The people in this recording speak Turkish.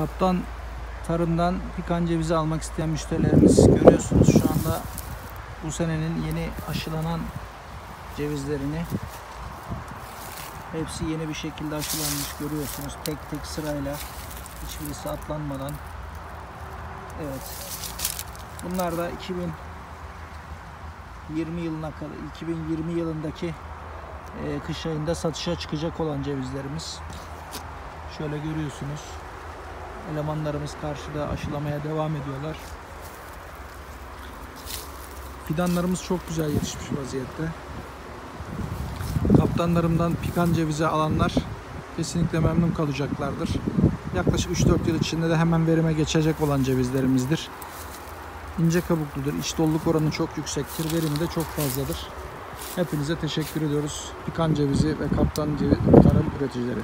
Kaptan Tarım'dan pikan cevizi almak isteyen müşterilerimiz, görüyorsunuz şu anda bu senenin yeni aşılanan cevizlerini, hepsi yeni bir şekilde aşılanmış, görüyorsunuz tek tek sırayla, hiçbirisi atlanmadan. Evet, bunlar da 2020 yılındaki kış ayında satışa çıkacak olan cevizlerimiz. Şöyle görüyorsunuz, elemanlarımız karşıda aşılamaya devam ediyorlar. Fidanlarımız çok güzel yetişmiş vaziyette. Kaptanlarımdan pikan cevizi alanlar kesinlikle memnun kalacaklardır. Yaklaşık 3-4 yıl içinde de hemen verime geçecek olan cevizlerimizdir. İnce kabukludur, iç doluluk oranı çok yüksektir, verimi de çok fazladır. Hepinize teşekkür ediyoruz. Pikan cevizi ve kaptan cevizi tarım üreticileri.